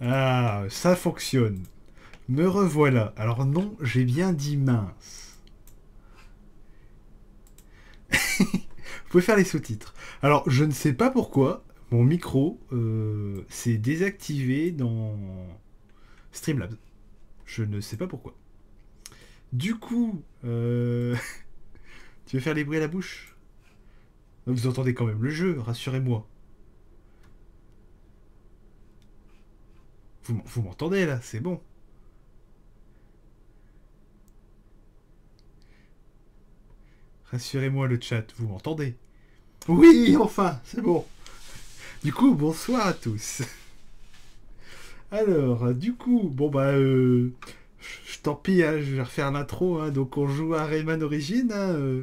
Ah, ça fonctionne. Me revoilà. Alors non, j'ai bien dit mince. Vous pouvez faire les sous-titres. Alors, je ne sais pas pourquoi mon micro s'est désactivé dans Streamlabs. Je ne sais pas pourquoi. Du coup, tu veux faire les bruits à la bouche? Vous entendez quand même le jeu, rassurez-moi. Vous m'entendez là, c'est bon. Rassurez-moi le chat, vous m'entendez? Oui, enfin, c'est bon. Du coup, bonsoir à tous. Alors, du coup, bon bah, tant pis, hein, je vais refaire l'intro. Hein, donc on joue à Rayman Origins, hein,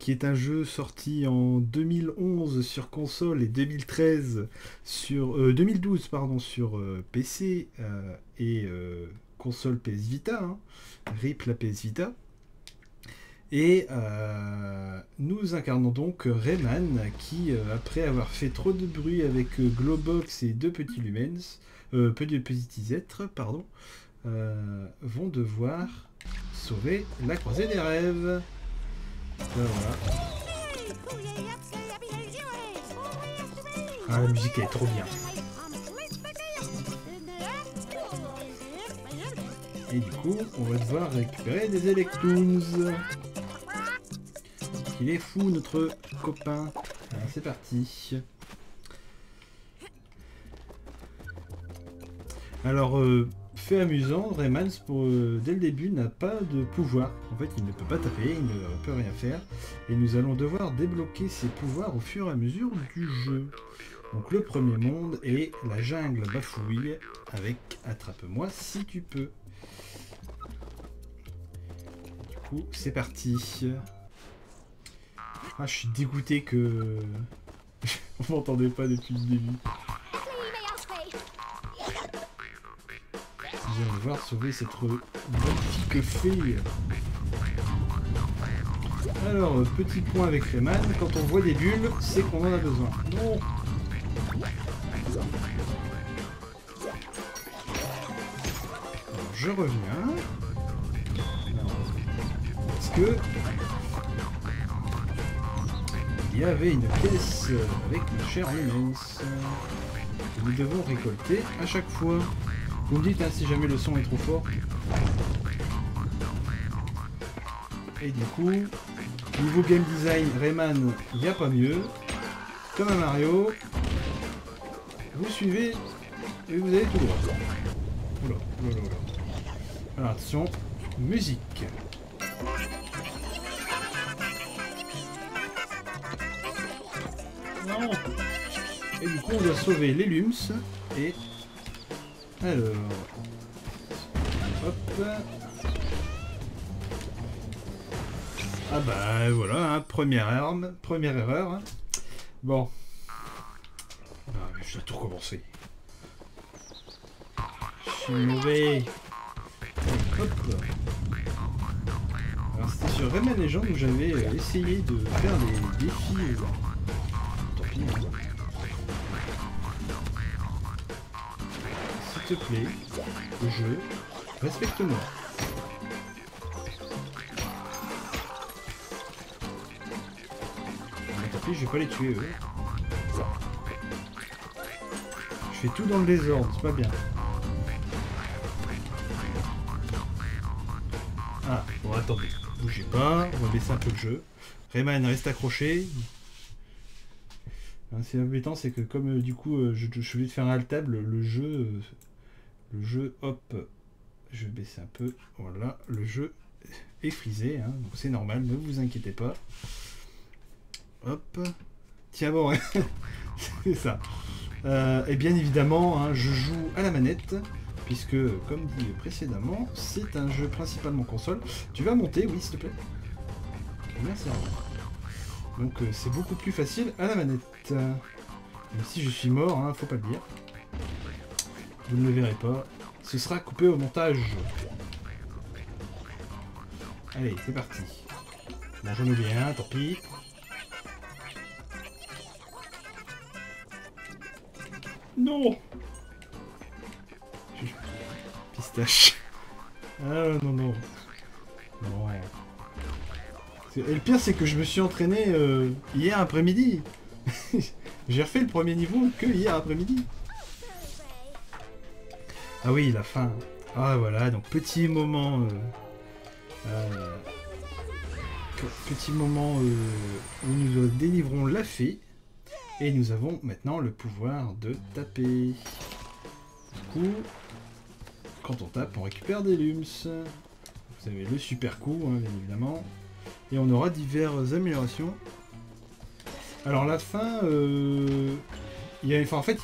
qui est un jeu sorti en 2011 sur console et 2012 pardon, sur PC et console PS Vita, hein. RIP la PS Vita, et Nous incarnons donc Rayman qui, après avoir fait trop de bruit avec Globox et deux petits lumens, deux petits êtres, vont devoir sauver la croisée des rêves. Voilà. Ah, la musique elle est trop bien. Et du coup, on va devoir récupérer des Electoons. Il est fou, notre copain. C'est parti. Alors, fait amusant, Rayman, dès le début, n'a pas de pouvoir. En fait, il ne peut pas taper, il ne peut rien faire. Et nous allons devoir débloquer ses pouvoirs au fur et à mesure du jeu. Donc, le premier monde est la jungle à Bafouilles avec attrape-moi si tu peux. Du coup, c'est parti. Ah, je suis dégoûté que on m'entendait pas depuis le début. Je viens de voir sauver cette magnifique fille. Alors, petit point avec Rayman, quand on voit des bulles, c'est qu'on en a besoin. Non. Alors, je reviens. Parce que... il y avait une pièce avec mon cher Lumens que nous devons récolter à chaque fois. Vous me dites hein, si jamais le son est trop fort. Et du coup, niveau game design, Rayman, il n'y a pas mieux. Comme à Mario, vous suivez et vous allez tout droit. Oula, oula, oula. Alors attention, musique. Et du coup on doit sauver les lums et alors hop. Ah bah voilà hein, première erreur hein. Bon mais je dois tout recommencer, je suis mauvais. Hop. Alors c'était sur Rayman Legends où j'avais essayé de faire des défis s'il te plaît, le jeu, respecte-moi. Tant pis, je vais pas les tuer, eux. Je fais tout dans le désordre, c'est pas bien. Ah, bon, attendez, bougez pas, on va baisser un peu le jeu. Rayman, reste accroché. C'est embêtant, c'est que comme du coup je suis obligé de faire un alt tab, le jeu, hop, je vais baisser un peu, voilà, le jeu est frisé, hein, donc c'est normal, ne vous inquiétez pas. Hop, tiens bon, c'est ça. Et bien évidemment, hein, je joue à la manette, puisque comme dit précédemment, c'est un jeu principalement console. Tu vas monter, oui s'il te plaît. Merci à vous. Donc c'est beaucoup plus facile à la manette. Même si je suis mort, hein, faut pas le dire. Vous ne le verrez pas. Ce sera coupé au montage. Allez, c'est parti. Bon, j'en ai bien, tant pis. Non. Pistache. Ah non, non. Bon, ouais. Et le pire, c'est que je me suis entraîné hier après-midi. J'ai refait le premier niveau que hier après-midi. Ah oui, la fin. Ah voilà, donc petit moment... petit moment où nous délivrons la fée. Et nous avons maintenant le pouvoir de taper. Du coup, quand on tape, on récupère des lums. Vous avez le super coup, hein, bien évidemment. Et on aura diverses améliorations. Alors la fin, en fait il y a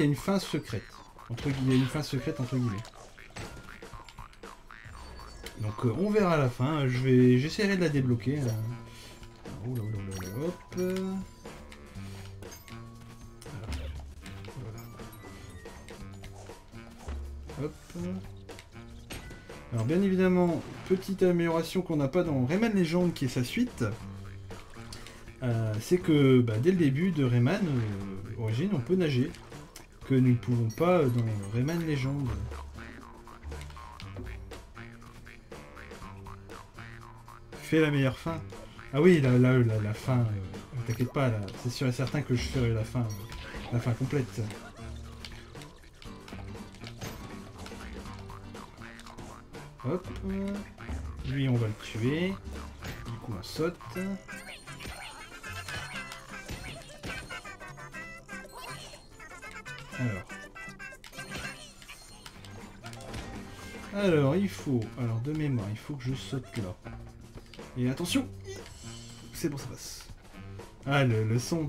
une fin secrète. Donc on verra la fin. J'essaierai de la débloquer. Oh là, hop. Voilà. Hop. Alors bien évidemment, petite amélioration qu'on n'a pas dans Rayman Legends qui est sa suite. c'est que dès le début de Rayman Origins, on peut nager, que nous ne pouvons pas dans Rayman Legends. Fais la meilleure fin. Ah oui, la fin, t'inquiète pas, c'est sûr et certain que je ferai la fin complète. Hop, lui on va le tuer, du coup on saute. Alors il faut, de mémoire, il faut que je saute là. Et attention, c'est bon, ça passe. Ah le son,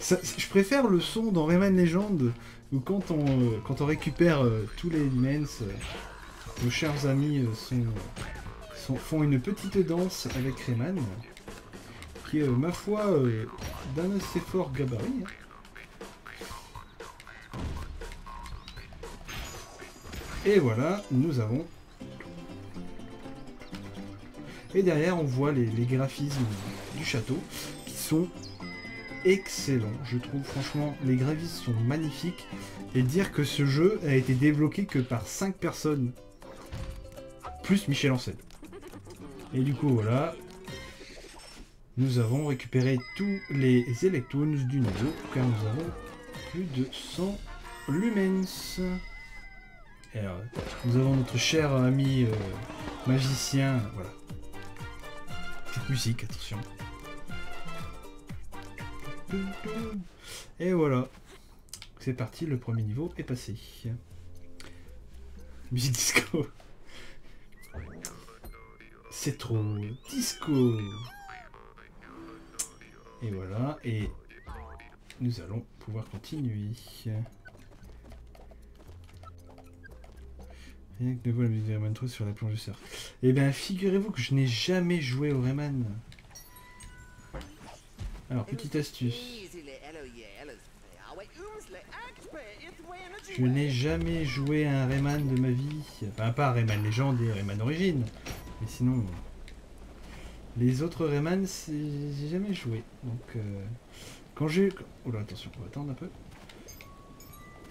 je préfère le son dans Rayman Legends, où quand on récupère tous les Elements, nos chers amis font une petite danse avec Rayman, qui est, ma foi, d'un assez fort gabarit. Hein. Et voilà, nous avons... Et derrière, on voit les graphismes du château, qui sont excellents, je trouve. Franchement, les graphismes sont magnifiques. Et dire que ce jeu a été débloqué que par 5 personnes. Plus Michel Ancel. Et du coup, voilà. Nous avons récupéré tous les Electoons du niveau, car nous avons plus de 100 Lumens. Et alors, nous avons notre cher ami magicien, voilà. Petite musique, attention. Et voilà. C'est parti, le premier niveau est passé. Musique disco. C'est trop disco. Et voilà, et nous allons pouvoir continuer. Rien que de voir la musique de Rayman 3 sur la planche de surf. Eh bien, figurez-vous que je n'ai jamais joué au Rayman. Alors, petite astuce. Je n'ai jamais joué à un Rayman de ma vie. Enfin, pas à Rayman Legends et Rayman Origins. Mais sinon, les autres Rayman, j'ai jamais joué. Donc, quand j'ai... Oh là, attention, on va attendre un peu.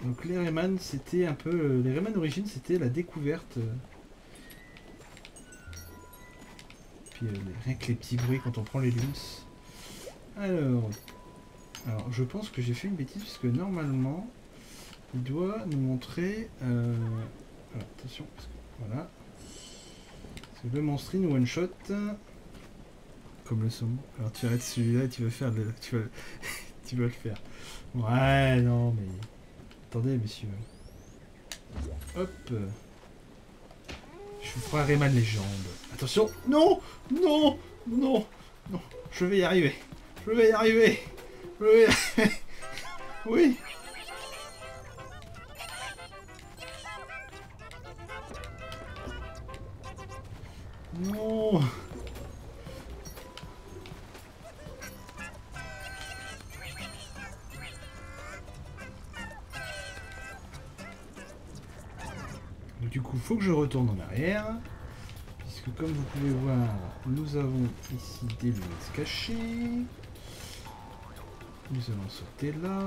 Donc les Rayman, c'était un peu... Les Rayman Origins, c'était la découverte. Puis rien que les petits bruits quand on prend les lumens. Alors je pense que j'ai fait une bêtise, parce que normalement, il doit nous montrer... Alors, attention, parce que, voilà. C'est le monstre in one shot. Comme le saumon. Alors tu arrêtes celui-là et tu vas faire le... tu vas le faire. Ouais, non, mais... Attendez, messieurs. Hop. Je vous ferai Rayman Legends. Attention. Non, non, non, non. Je vais y arriver. Je vais y arriver. Je vais y arriver. Oui. Non. Du coup, faut que je retourne en arrière, puisque comme vous pouvez voir, nous avons ici des lunettes cachées. Nous allons sauter là.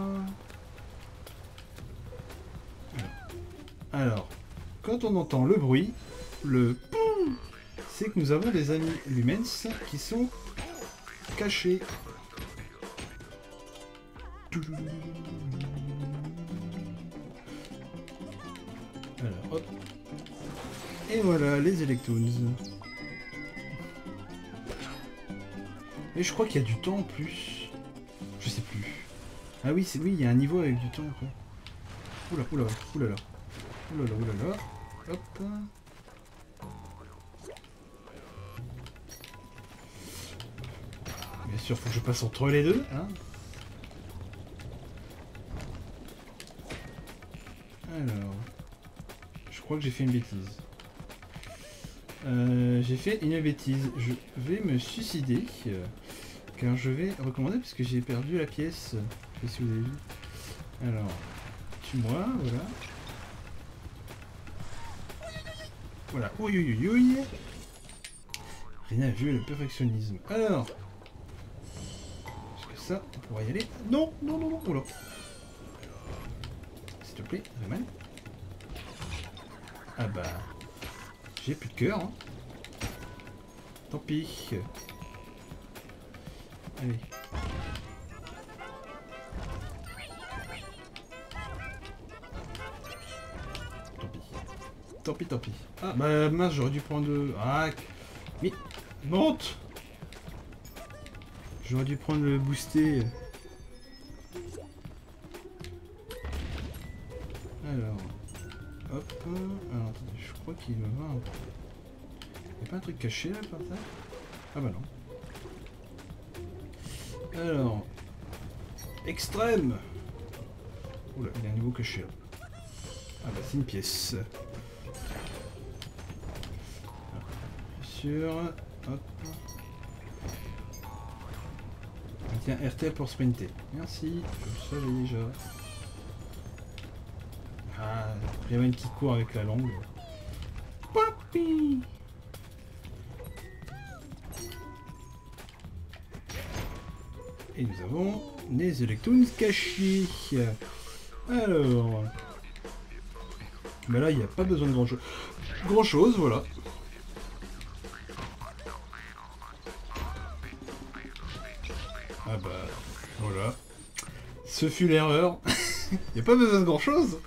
Alors, quand on entend le bruit, le poum, c'est que nous avons des amis lumens qui sont cachés. Alors, hop. Et voilà, les Electoons. Et je crois qu'il y a du temps en plus. Je sais plus. Ah oui, c'est oui, il y a un niveau avec du temps après. Oula, oula, oula. Oula, oula. Hop. Bien sûr, faut que je passe entre les deux, hein. Alors... Je crois que j'ai fait une bêtise. J'ai fait une bêtise. Je vais me suicider, car je vais recommander, parce que j'ai perdu la pièce. Je sais pas si vous avez vu. Alors, tue-moi, voilà. Voilà, ouïe ouïe ouïe. Rien à vu, le perfectionnisme. Alors, ça, on pourra y aller. Non, non, non, non, oh là. S'il te plaît, Rayman. Ah bah... J'ai plus de cœur. Hein. Tant pis. Allez. Tant pis. Tant pis, tant pis. Ah bah mince, j'aurais dû prendre... Ah... Mais... Monte! J'aurais dû prendre le boosté. Alors... Hop... Alors attendez, je crois qu'il va avoir un... Y'a pas un truc caché là par ça? Ah bah non. Alors... Extrême! Oula, il y a un nouveau caché là. Ah bah c'est une pièce. Hop. Tiens, RT pour sprinter. Merci, je le savais déjà. Ah, il y avait une petite cour avec la langue. Poppy. Et nous avons les Electoons cachés. Alors... Mais là, il n'y a pas besoin de grand-chose. Grand-chose, voilà. Ah bah, voilà. Ce fut l'erreur. Y'a pas besoin de grand chose.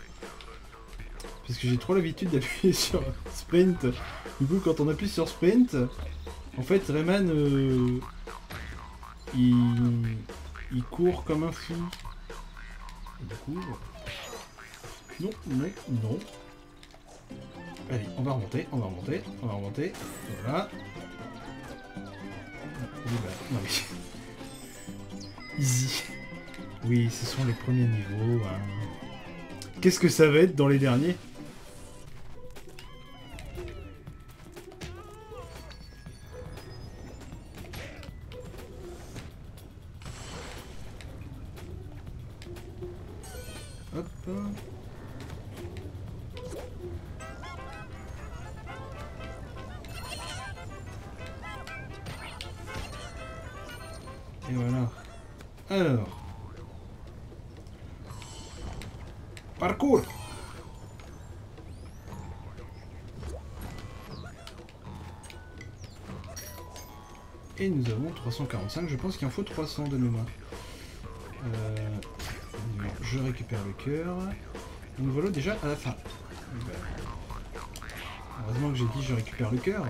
Parce que j'ai trop l'habitude d'appuyer sur sprint. Du coup, quand on appuie sur sprint, en fait, Rayman, il court comme un fou. Du coup... Non, non, non. Allez, on va remonter, on va remonter, on va remonter. Voilà. Non mais... Easy. Oui, ce sont les premiers niveaux. Hein. Qu'est-ce que ça va être dans les derniers? Hop. Et voilà. Alors... Parcours. Et nous avons 345, je pense qu'il en faut 300 de nos mains. Je récupère le cœur. Nous voilà déjà à la fin. Heureusement que j'ai dit je récupère le cœur.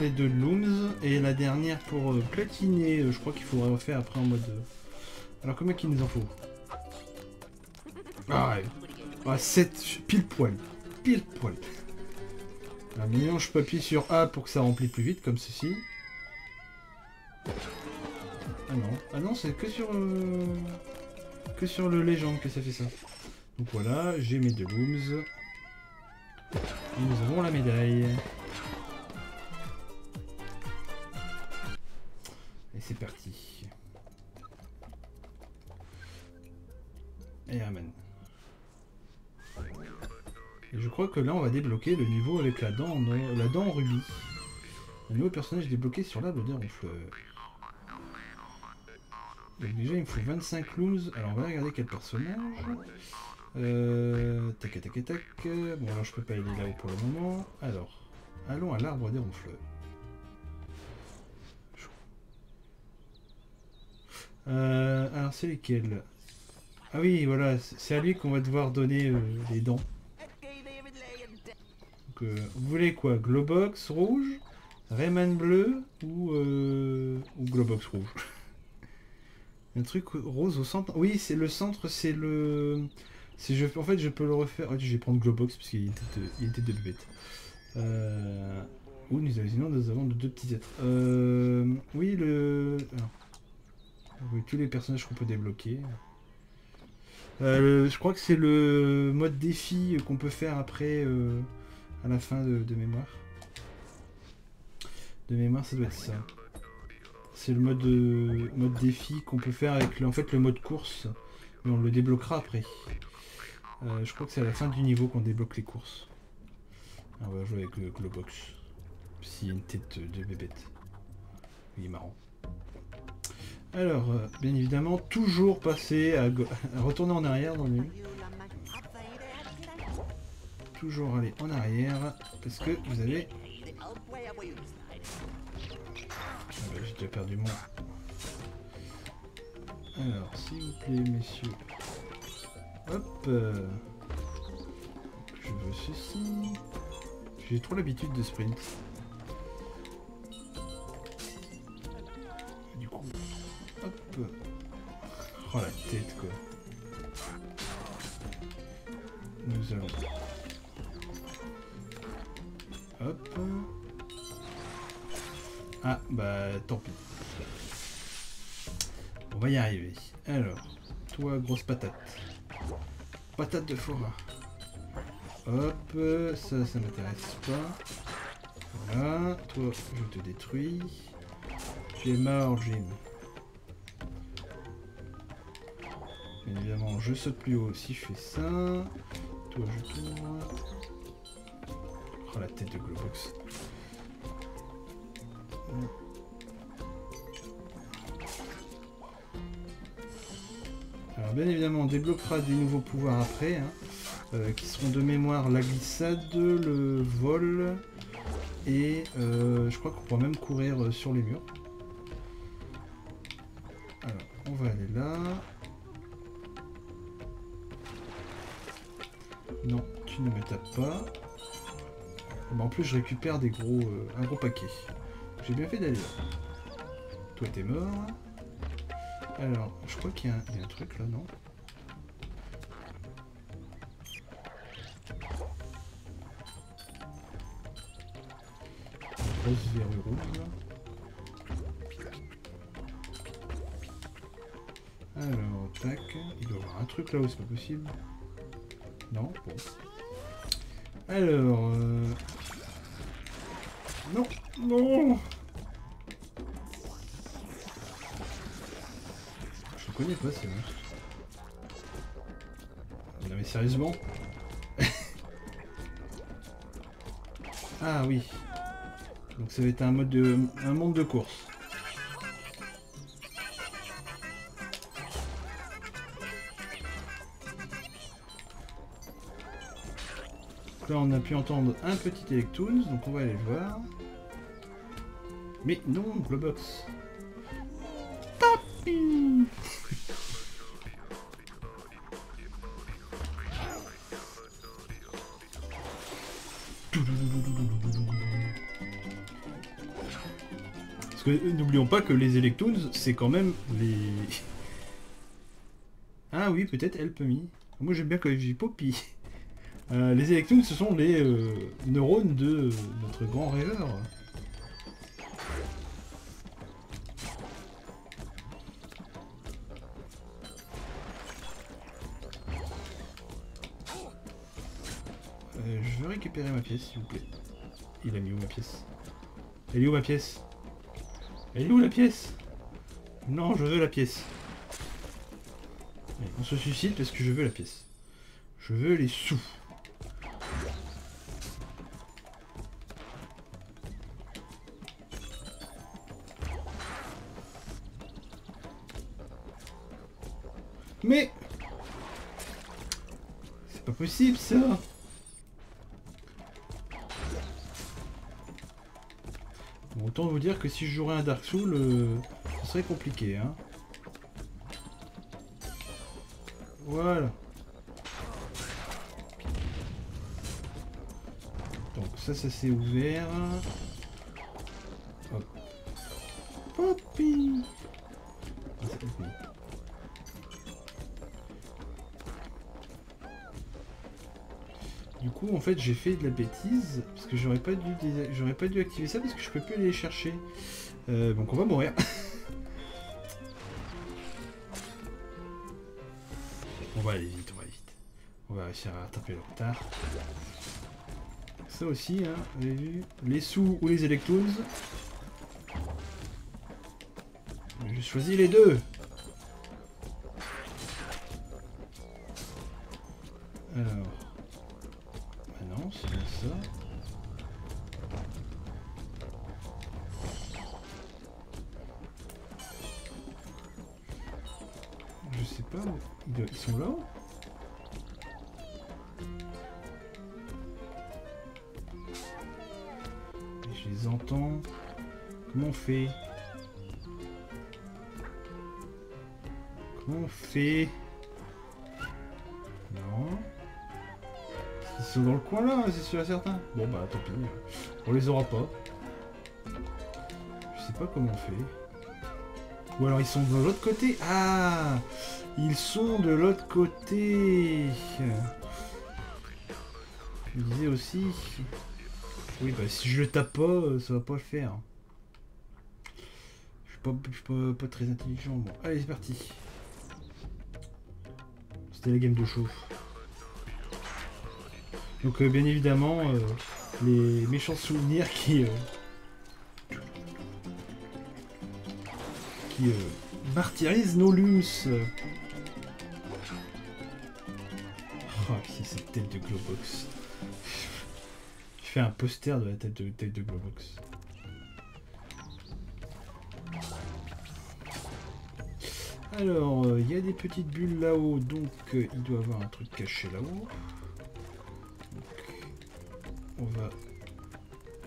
Les deux looms et la dernière pour platiner, je crois qu'il faudrait refaire après en mode alors combien qu'il nous en faut? Ah ouais, ah, 7 pile poil, pile poil. Un million, je peux appuyer sur A pour que ça remplit plus vite comme ceci. Ah non, ah non, c'est que sur le légende que ça fait ça. Donc voilà, j'ai mes deux looms et nous avons la médaille. C'est parti. Et Rayman. Et je crois que là on va débloquer le niveau avec la dent en rubis. Le nouveau personnage débloqué sur l'arbre de ronfleur. Donc déjà il me faut 25 looms. Alors on va regarder quel personnage. Tac tac tac. Bon alors je peux pas aller là-haut pour le moment. Alors allons à l'arbre des ronfleurs. Alors c'est lequel? Ah oui voilà, c'est à lui qu'on va devoir donner les dents. Donc, vous voulez quoi? Globox rouge, Rayman bleu ou Globox rouge? Un truc rose au centre. Oui c'est le centre, c'est le... En fait je peux le refaire. Je vais prendre Globox parce qu'il était de bête. Ou nous avons deux petits êtres. Oui le... Alors. Oui, tous les personnages qu'on peut débloquer. Je crois que c'est le mode défi qu'on peut faire après à la fin de mémoire. De mémoire, ça doit être ça. C'est le mode, mode défi qu'on peut faire avec le, en fait, le mode course. Mais on le débloquera après. Je crois que c'est à la fin du niveau qu'on débloque les courses. On va jouer avec le Globox. S'il y a une tête de bébête. Il est marrant. Alors, bien évidemment, toujours passer à retourner en arrière dans le menu. Toujours aller en arrière. Parce que vous avez... Ah bah, j'ai déjà perdu moi. Alors, s'il vous plaît, messieurs. Hop. Je veux ceci. J'ai trop l'habitude de sprint. Du coup, hop. Oh la tête quoi. Nous allons. Hop. Ah bah tant pis. On va y arriver. Alors, toi grosse patate. Patate de forain. Hop, ça, ça m'intéresse pas. Voilà, toi, je te détruis. Tu es mort, Jim. Bien évidemment, je saute plus haut si je fais ça. Toi, je tourne. Oh, la tête de Globox. Alors, bien évidemment, on débloquera des nouveaux pouvoirs après, hein. Qui seront de mémoire la glissade, le vol et je crois qu'on pourra même courir sur les murs. Alors on va aller là. Non, tu ne me tapes pas. Bah, en plus je récupère des gros, un gros paquet. J'ai bien fait d'aller là. Toi t'es mort. Alors je crois qu'il y a un truc là, non ? Vers le rouge. Alors, tac. Il doit y avoir un truc là-haut, c'est pas possible. Non, bon. Alors... Non, non. Je le connais pas, c'est vrai. Non mais sérieusement. Ah oui. Donc ça va être un mode de, un monde de course. Donc là on a pu entendre un petit Electoons, donc on va aller le voir. Mais non, Globox. Tapi. Parce que n'oublions pas que les Electoons, c'est quand même les... Ah oui, peut-être Help Me. Moi j'aime bien que j'ai Poppy. Les Electoons, ce sont les neurones de notre grand rêveur. Je veux récupérer ma pièce, s'il vous plaît. Il a mis où ma pièce? Elle est où ma pièce? Elle est où la pièce? Non, je veux la pièce. Allez, on se suicide parce que je veux la pièce. Je veux les sous. Mais... C'est pas possible ça. Autant vous dire que si je jouerais un Dark Soul, ce serait compliqué, hein. Voilà. Donc ça, ça s'est ouvert. Hop. Poppy. Du coup, en fait, j'ai fait de la bêtise, parce que j'aurais pas dû activer ça, parce que je peux plus aller chercher. Donc on va mourir. On va aller vite, on va aller vite. On va réussir à rattraper le retard. Ça aussi, hein, vous avez vu. Les sous ou les Electoons. Je choisis les deux. Alors. Ah non, c'est bien ça. Je sais pas où. Ils sont là. Je les entends. Comment on fait? Comment on fait? Non. Ils sont dans le coin là, c'est sûr et certain. Bon bah tant pis. On les aura pas. Je sais pas comment on fait. Ou alors ils sont de l'autre côté. Ah! Ils sont de l'autre côté. Puisez aussi. Oui bah si je le tape pas, ça va pas le faire. Je suis pas très intelligent. Bon. Allez c'est parti. C'était la game de chauffe. Donc bien évidemment les méchants souvenirs qui martyrisent nos lums. Oh c'est cette tête de Globox. Je fais un poster de la tête de Globox. Alors il y a des petites bulles là-haut, donc il doit y avoir un truc caché là-haut. On va...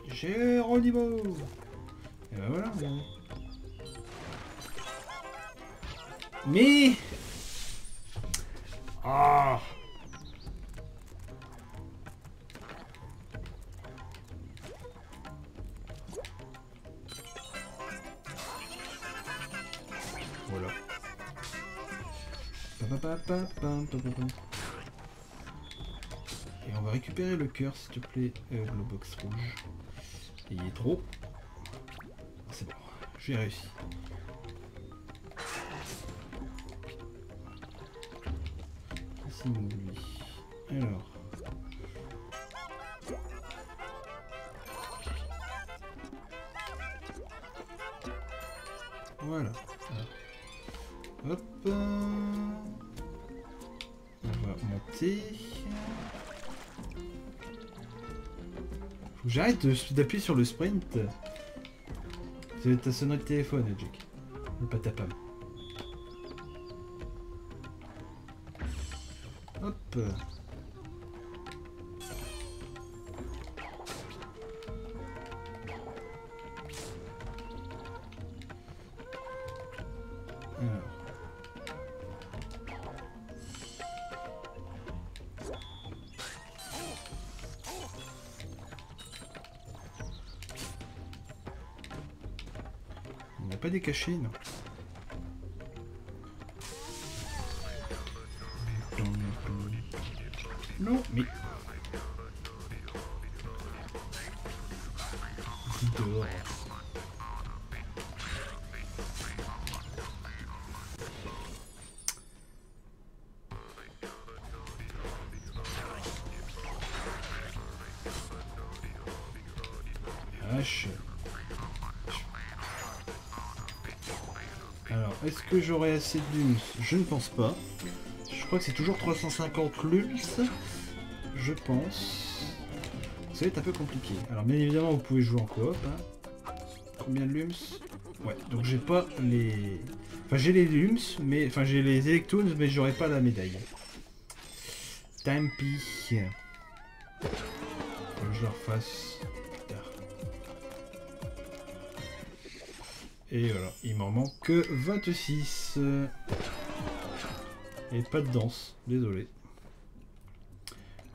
Géronimo. Et ben voilà. Mais... Ah. Voilà. On va récupérer le cœur s'il te plaît, Globox rouge. Il est trop. C'est bon, j'ai réussi. Qu'est-ce qu'il m'oublie? Alors. Voilà. Alors. Hop. On va monter. J'arrête d'appuyer sur le sprint. C'est ta sonnerie de téléphone, Jack. Le patapam. Hop. Caché, non. Non, mais... Dehors. H. Est-ce que j'aurai assez de lums? Je ne pense pas. Je crois que c'est toujours 350 lums. Je pense. Ça va être un peu compliqué. Alors bien évidemment vous pouvez jouer en coop. Hein. Combien de lums? Ouais, donc j'ai pas les... Enfin j'ai les lums, mais... Enfin j'ai les Electoons, mais j'aurai pas la médaille. Tant pis. Faut que je leur fasse... Et voilà, il m'en manque que 26. Et pas de danse, désolé.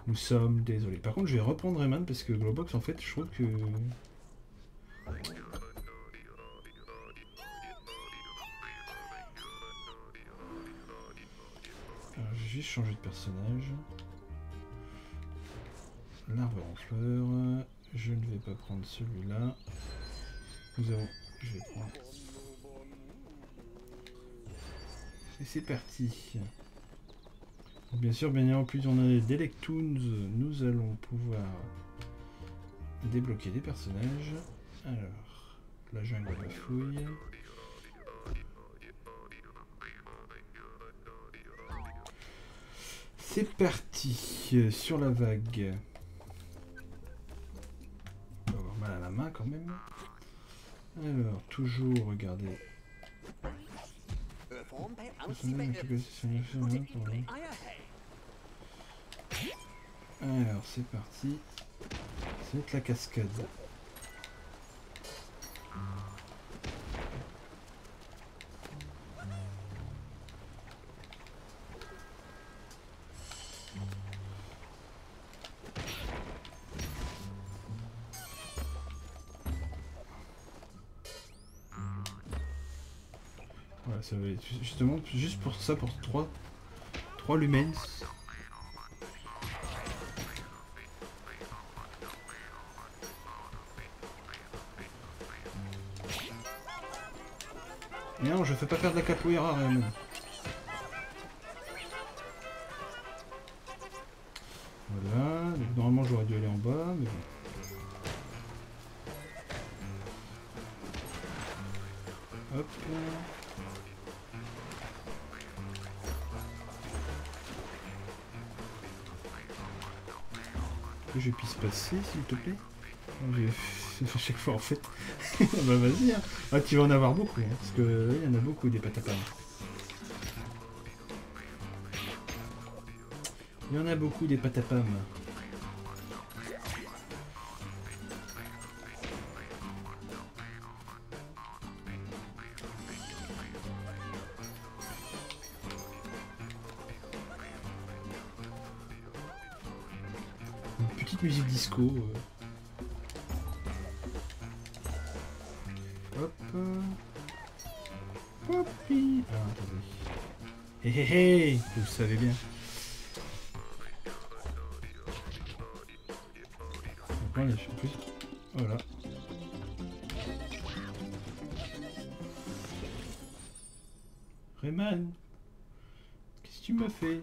Nous sommes désolés. Par contre, je vais reprendre Rayman parce que Globox, en fait, je trouve que... Alors, j'ai juste changé de personnage. L'arbre en fleurs. Je ne vais pas prendre celui-là. Nous avons... Je vais prendre. Et c'est parti. Donc bien sûr, bien en plus on a des Electoons, nous allons pouvoir débloquer des personnages. Alors, la jungle à Bafouilles. C'est parti sur la vague. On va avoir mal à la main quand même. Alors, toujours regardez. Alors, c'est parti. Ça va être la cascade. Ça va être justement juste pour ça, pour 3 lumens. Mais non, je fais pas faire de la capoeira, Rayman. Voilà, donc normalement j'aurais dû aller en bas, mais bon. Hop là. Que je puisse passer, s'il te plaît. À chaque fois, en fait. Bah vas-y, hein. Ah, tu vas en avoir beaucoup, hein, parce que il y en a beaucoup des patapams. Il y en a beaucoup des patapams. Musique disco. Hop. Poppy. Ah, attendez. Hé hé hé. Vous le savez bien. Là, je suis plus. Voilà. Rayman. Qu'est-ce que tu m'as fait?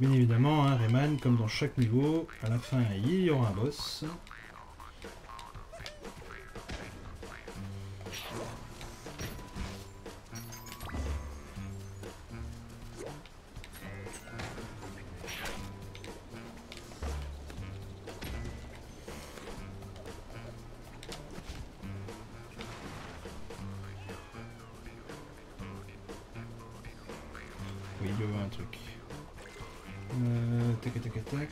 Bien évidemment, hein, Rayman, comme dans chaque niveau, à la fin il y aura un boss. Oui, il y aura un truc. Tac tac tac.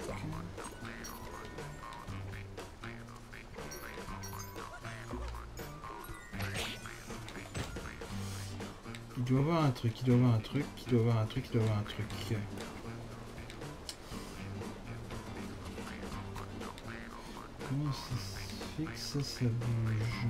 Il doit y avoir un truc, il doit y avoir un truc, il doit y avoir un truc, il doit y avoir un truc. Comment ça se fait que ça bouge?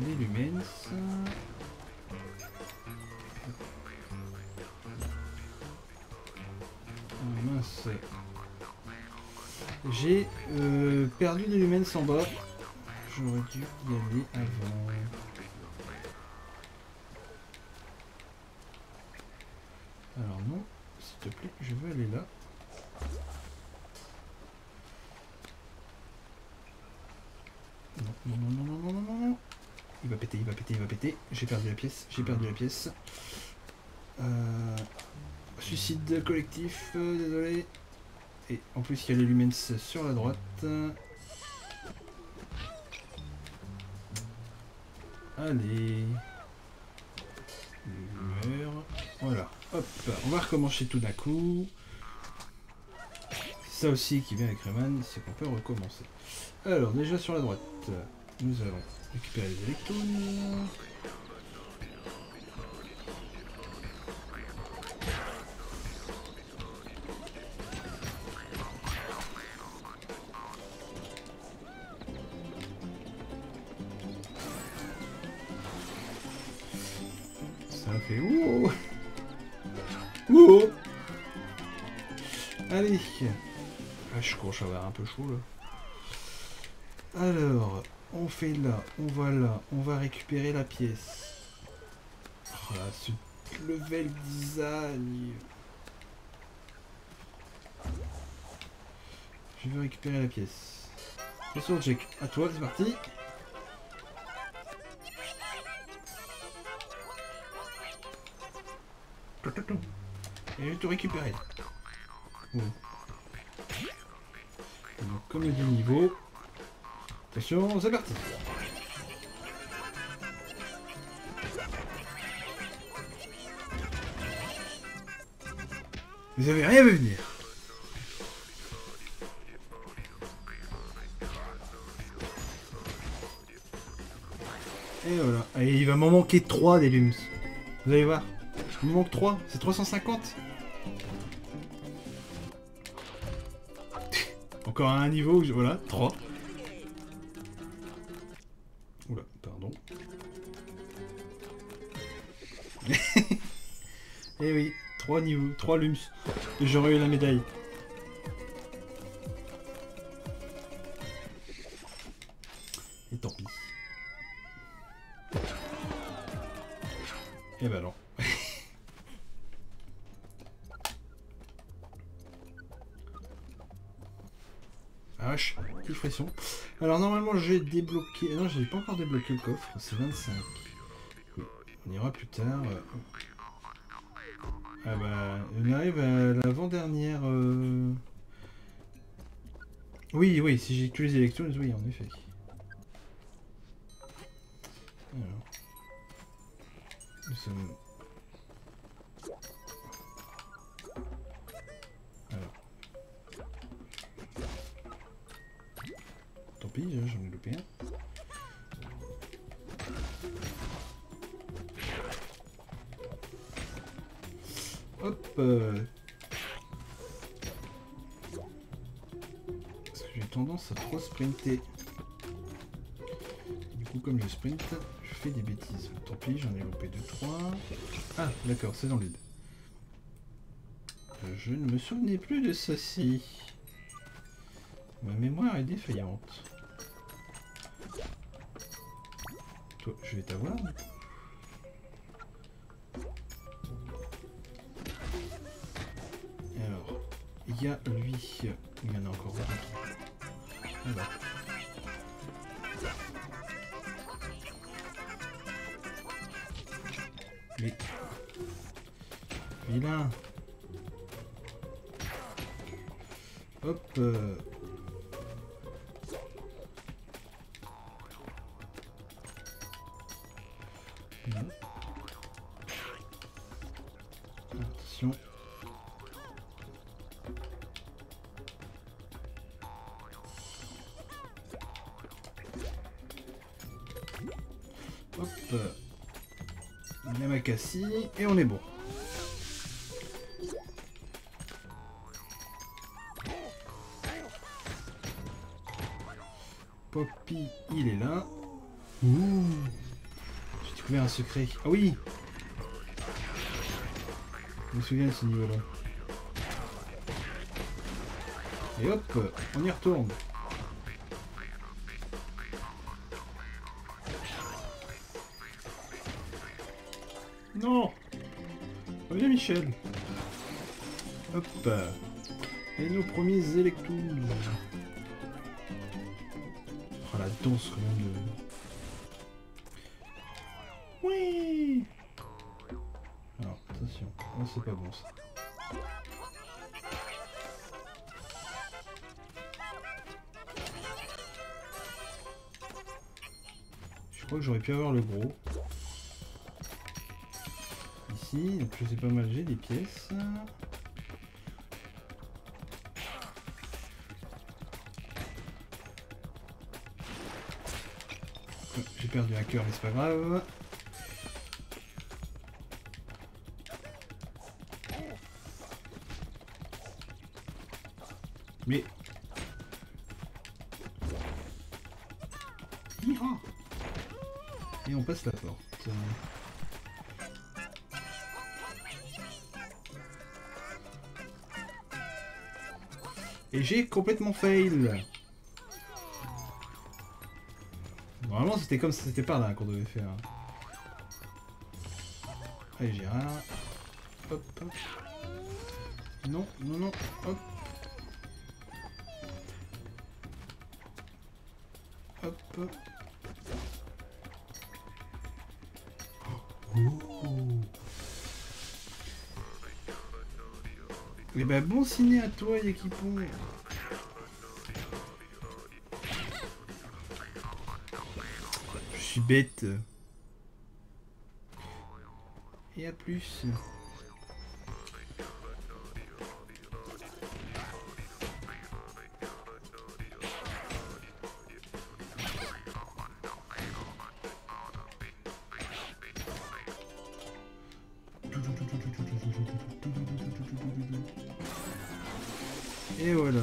Les lumens. Oh, mince. J'ai perdu les lumens en bas. J'aurais dû y aller avant. Alors non, s'il te plaît, je veux aller là. Non. Il va péter. J'ai perdu la pièce. Suicide collectif, désolé. Et en plus, il y a les lumens sur la droite. Allez. Voilà. Hop, on va recommencer tout d'un coup. ça aussi qui vient avec Rayman, c'est qu'on peut recommencer. Alors déjà sur la droite, nous allons récupérer les Electoons. Allez, ah, je crois que ça va être un peu chaud là. Alors, on fait là, on va récupérer la pièce. Oh là, ce level design. Je veux récupérer la pièce. Attention, Jack, à toi, c'est parti. Et je vais tout récupérer. Oh. Donc, comme le dit le niveau, attention, c'est parti. Vous avez rien vu venir. Et voilà. Et il va m'en manquer 3 des Lums. Vous allez voir. Il me manque 3. C'est 350. Encore un niveau, voilà, 3. Oula, pardon. Eh oui, 3 niveaux, 3 lums. Et j'aurais eu la médaille. Et tant pis. Eh ben non. Plus frisson. Alors normalement j'ai débloqué. Non, j'ai pas encore débloqué le coffre. C'est 25. On ira plus tard. Ah bah on arrive à l'avant-dernière. Oui, oui, si j'ai tous les Electoons, oui, en effet. Alors. Nous sommes. J'en ai loupé un. Hop. Parce que j'ai tendance à trop sprinter. Du coup, comme je sprint, je fais des bêtises. Tant pis, j'en ai loupé 2-3. Ah, d'accord, c'est dans l'île. Je ne me souvenais plus de ceci. Ma mémoire est défaillante. Je vais t'avoir. Alors, il y a lui. Il y en a encore un. Voilà. Mais. Vilain. Hop. Attention. Hop. Yamakasi. Et on est bon. Poppy, il est là. Ouh. Un secret. Ah oui, je me souviens de ce niveau là. Et hop, on y retourne. Non, reviens Michel. Hop. Et nos premiers Electoons. Oh la danse quand même de... Oui. Alors, attention, oh, c'est pas bon ça. Je crois que j'aurais pu avoir le gros. Ici, donc je sais pas mal, j'ai des pièces. J'ai perdu un cœur, mais c'est pas grave. Mais... Et on passe la porte. Et j'ai complètement fail. Normalement c'était comme si c'était par là qu'on devait faire. Allez Gérard. Hop hop. Non, non, non, hop. Hop hop. Et bah bon ciné à toi Yakipon. Je suis bête. Et à plus. Et voilà.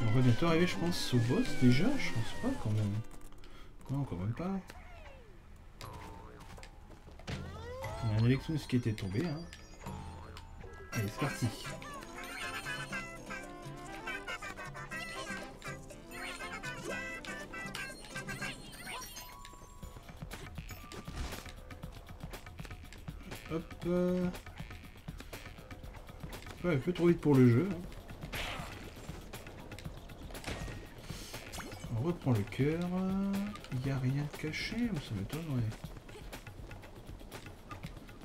On va bientôt arriver je pense au boss déjà, je pense pas quand même. Non quand même pas. Il y a un Electoons qui était tombé hein. Allez c'est parti. Hop Ouais, un peu trop vite pour le jeu. On reprend le cœur. Il n'y a rien de caché, ça m'étonnerait.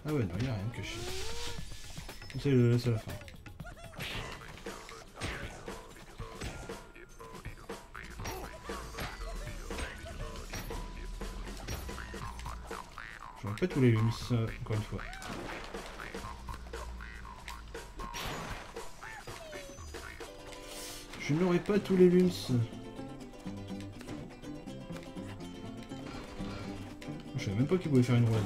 Ah ouais, non, il n'y a rien de caché. C'est la fin. Je répète tous les lums, encore une fois. Je n'aurai pas tous les lums. Je savais même pas qu'il pouvait faire une roulade.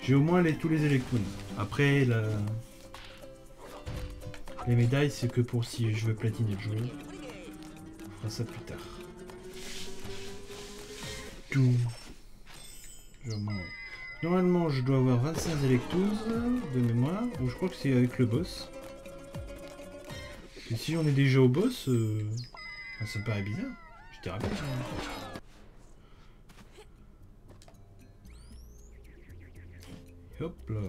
J'ai au moins tous les Electoons. Après, les médailles, c'est que pour si je veux platiner le jeu. On fera ça plus tard. Tout. Normalement, je dois avoir 25 Electoons de mémoire, ou je crois que c'est avec le boss. Et si on est déjà au boss, ça me paraît bizarre. Je t'ai rappelé. Hop là.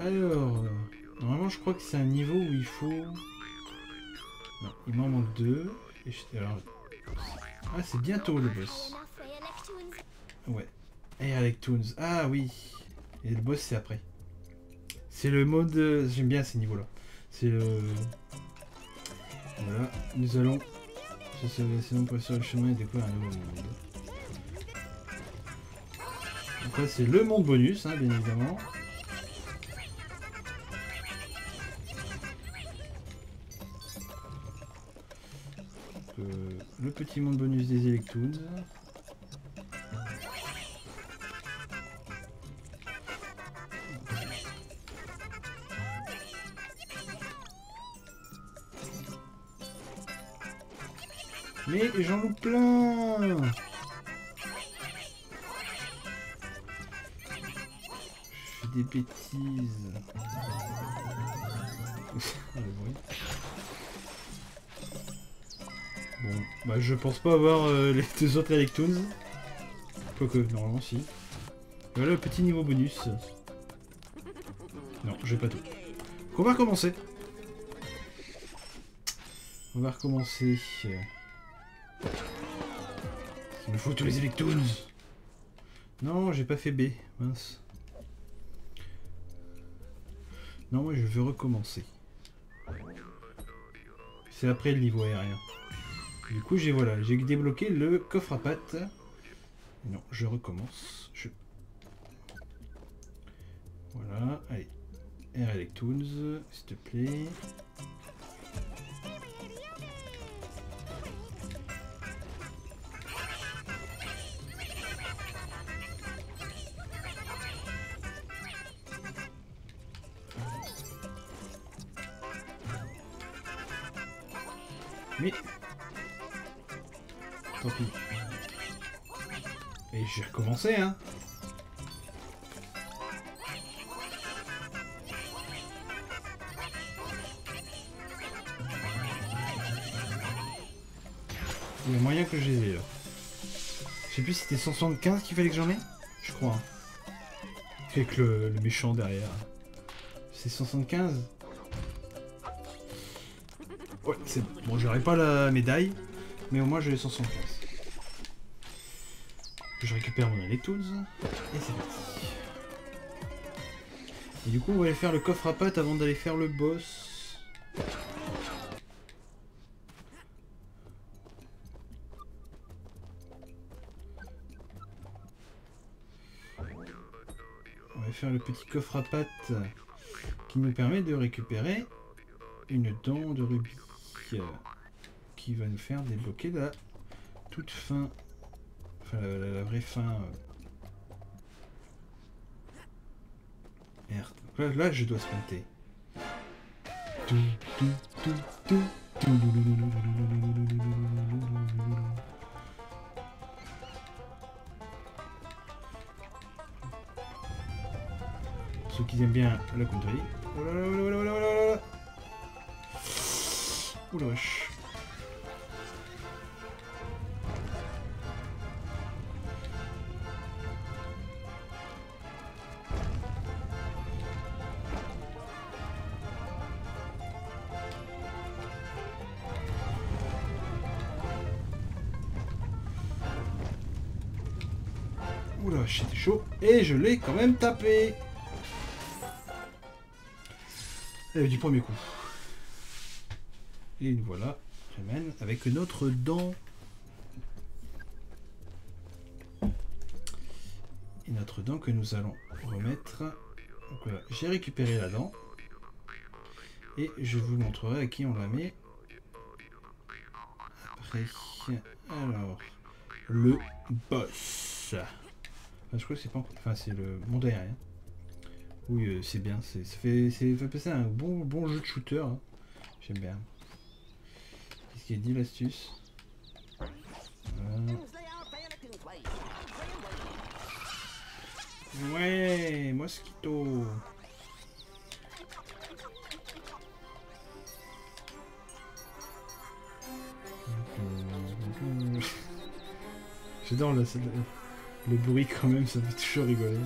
Alors, normalement, je crois que c'est un niveau où il faut... Non, il m'en manque deux. Et je... Alors... Ah, c'est bientôt le boss. Ouais. Et Electoons, ah oui. Et le boss c'est après. C'est le mode... J'aime bien ces niveaux là. C'est le... Voilà, nous allons... Sinon pour aller sur le chemin et découvrir un nouveau monde. Donc là c'est le monde bonus, hein, bien évidemment. Donc, le petit monde bonus des Electoons. Mais j'en loupe plein. Je fais des bêtises. Bon, bah je pense pas avoir les deux autres Electoons. Quoique, normalement si. Voilà le petit niveau bonus. Non, j'ai pas tout. Donc, on va recommencer. On va recommencer. Il me faut tous les Electoons. Non, j'ai pas fait B, mince. Non, moi je veux recommencer. C'est après le niveau aérien. Du coup, j'ai voilà, j'ai débloqué le coffre à pattes. Non, je recommence. Voilà, allez. Electoons, s'il te plaît. Mais... tant pis. Et j'ai recommencé, hein. Il y a moyen que je les ai là. Je sais plus si c'était 175 qu'il fallait que j'en ai. Je crois. Avec le méchant derrière. C'est 175. Ouais, c'est bon, j'aurai pas la médaille, mais au moins j'ai les 175. Je récupère mon Electoons, et c'est parti. Et du coup, on va aller faire le coffre à pâte avant d'aller faire le boss. On va faire le petit coffre à pâte qui nous permet de récupérer une dent de rubis. Qui va nous faire débloquer la toute fin, enfin la vraie fin. Merde, là je dois sprinter. Ceux qui aiment bien la country. Oh là là, oh là là, oh là là. Ouh la vache. Ouh la vache, c'était chaud. Et je l'ai quand même tapé. Et du premier coup. Et nous voilà, Rayman, avec notre dent. Et notre dent que nous allons remettre. Donc voilà, j'ai récupéré la dent. Et je vous montrerai à qui on la met. Après, alors, le boss. Enfin, je crois que c'est pas encore... Enfin, c'est le monde aérien. Oui, c'est bien, ça fait passer un bon jeu de shooter. Hein. J'aime bien. Qui dit l'astuce. Ouais, mosquito. J'adore le bruit quand même, ça fait toujours rigoler.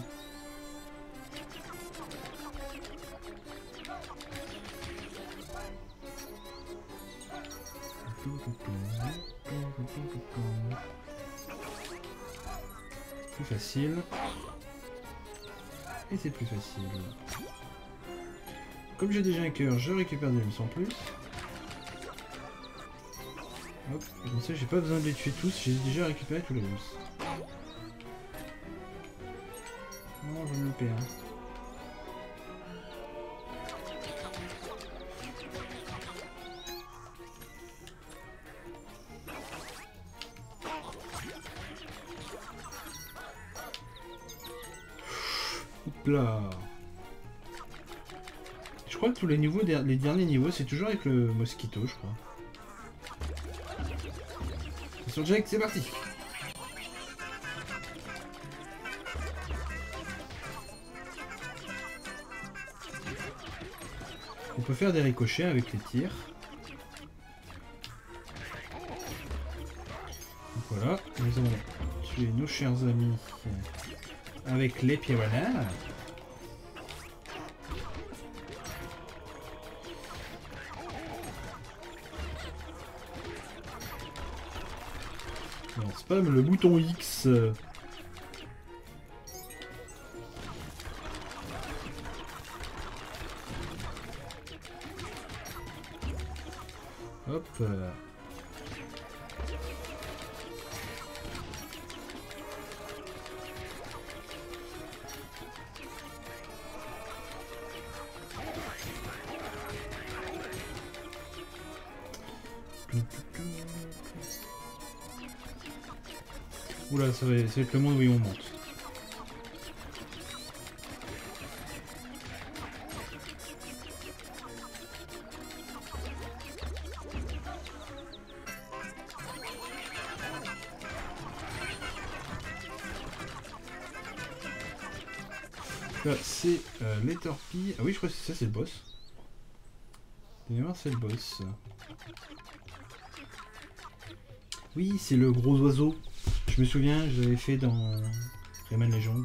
Plus facile. Et c'est plus facile. Comme j'ai déjà un cœur, je récupère des lumes en plus. Hop, comme ça j'ai pas besoin de les tuer tous, j'ai déjà récupéré tous les lumes. Non, je me perds. Là. Je crois que tous les niveaux, les derniers niveaux, c'est toujours avec le mosquito, je crois. Sur Jake, c'est parti. On peut faire des ricochets avec les tirs. Donc voilà, nous allons tuer nos chers amis avec les piranhas. Spam le bouton X. Hop. Oula, ça va être le monde où on monte. Là, c'est les torpilles. Ah oui, je crois que ça, c'est le boss. D'ailleurs, c'est le boss. Oui, c'est le gros oiseau. Je me souviens, je l'avais fait dans Rayman Legends.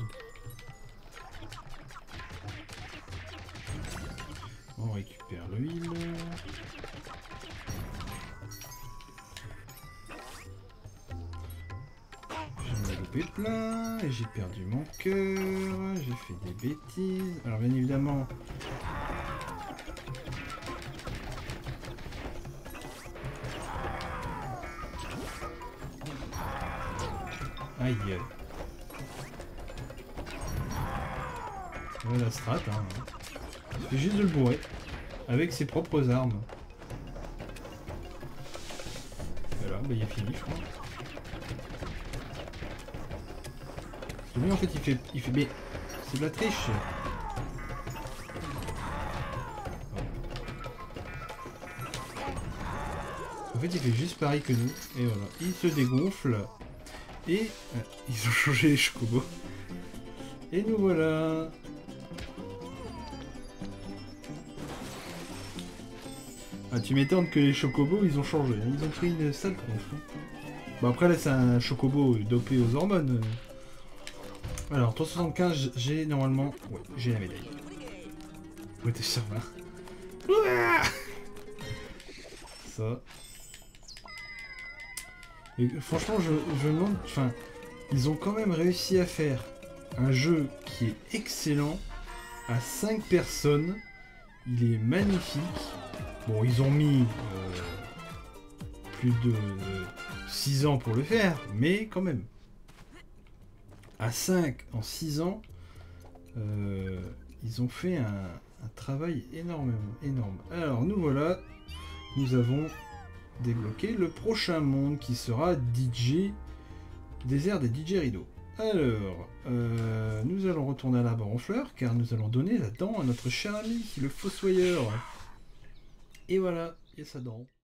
On récupère l'huile. J'en ai loupé plein et j'ai perdu mon cœur. J'ai fait des bêtises. Alors bien évidemment... Aïe. Voilà la strat, hein. Il suffit juste de le bourrer avec ses propres armes. Voilà, bah il est fini, je crois. C'est lui en fait, il fait mais c'est de la triche. En fait, il fait juste pareil que nous. Et voilà, il se dégonfle. Et ils ont changé les chocobos. Et nous voilà. Ah, tu m'étonnes que les chocobos ils ont changé. Ils ont pris une sale tronche. Bon après là c'est un chocobo dopé aux hormones. Alors 375 j'ai normalement... Ouais, j'ai la médaille. Ouais t'es sûr là. Ça... Et franchement, je me demande, enfin, ils ont quand même réussi à faire un jeu qui est excellent, à 5 personnes, il est magnifique. Bon, ils ont mis plus de 6 ans pour le faire, mais quand même. À 5, en 6 ans, ils ont fait un travail énorme. Alors, nous voilà, nous avons... débloquer le prochain monde qui sera DJ désert des DJ rideaux. Alors nous allons retourner à l'arbre en fleurs car nous allons donner la dent à notre cher ami le fossoyeur. Et voilà, et sa dent.